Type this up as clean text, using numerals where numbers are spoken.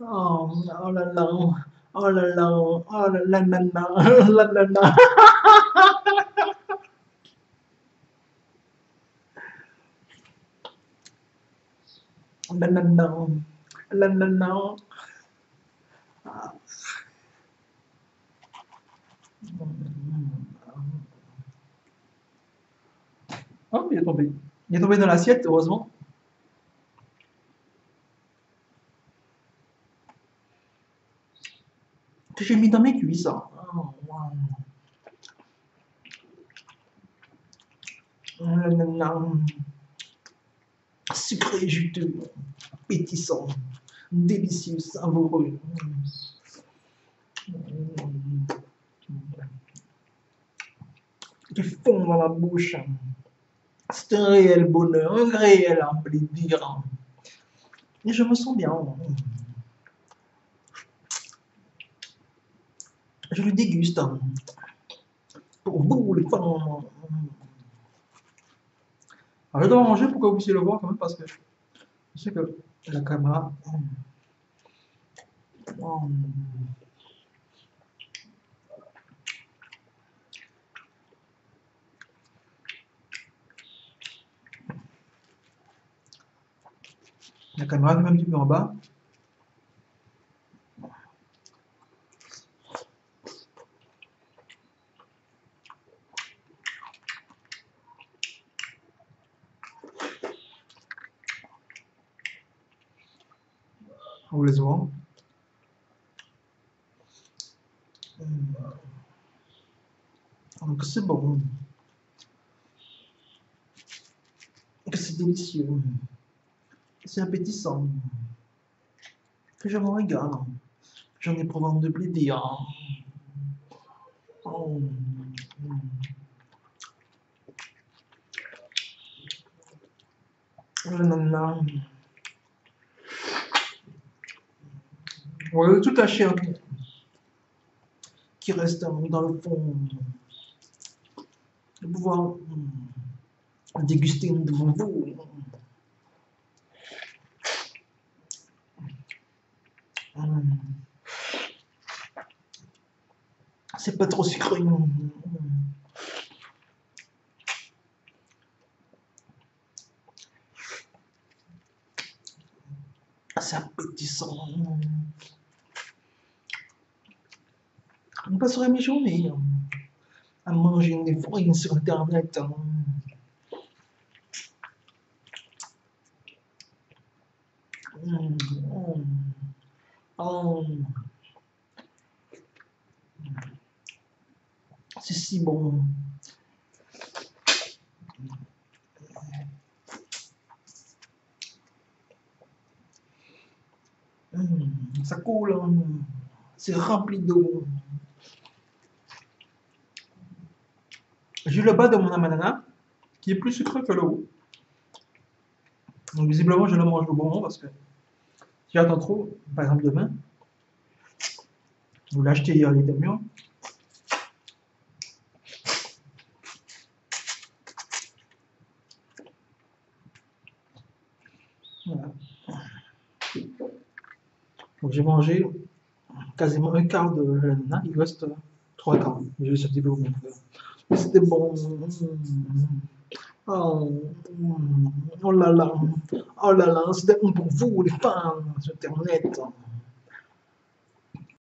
Oh là là, oh là là, oh là là, oh là là, là. La la la, la la la. Oh, il est tombé. Il est tombé dans l'assiette, heureusement. Que j'ai mis dans mes cuisses. Hein. Oh, wow. La la la. Sucré, juteux, pétissant, délicieux, savoureux. Qui fond dans la bouche. C'est un réel bonheur, un réel plaisir. Et je me sens bien. Je le déguste. Pour vous, les femmes. Alors, je dois manger pour que vous puissiez le voir quand même parce que je sais que la caméra. La caméra est même un petit peu en bas. Vous les voyez. Donc c'est bon. C'est délicieux. C'est appétissant. Que je me régale. J'en ai provence de plaisir. Oh. Nanana. Ouais, toute la chair qui reste dans le fond. De pouvoir déguster devant vous. C'est pas trop sucré. C'est appétissant. Je passerai mes journées à manger des fruits sur internet. C'est si bon. Ça coule, hein. C'est rempli d'eau. J'ai le bas de mon amanana qui est plus sucreux que le haut. Donc visiblement je le mange au bon moment parce que si j'attends trop, par exemple demain, vous l'achetez hier, il était mieux. Voilà. Donc j'ai mangé quasiment un quart de l'amanana, il reste 3 quarts. Je vais sortir pour vous montrer. C'était bon. Oh, oh là là. Oh là là. C'était bon pour vous, les fans. Internet.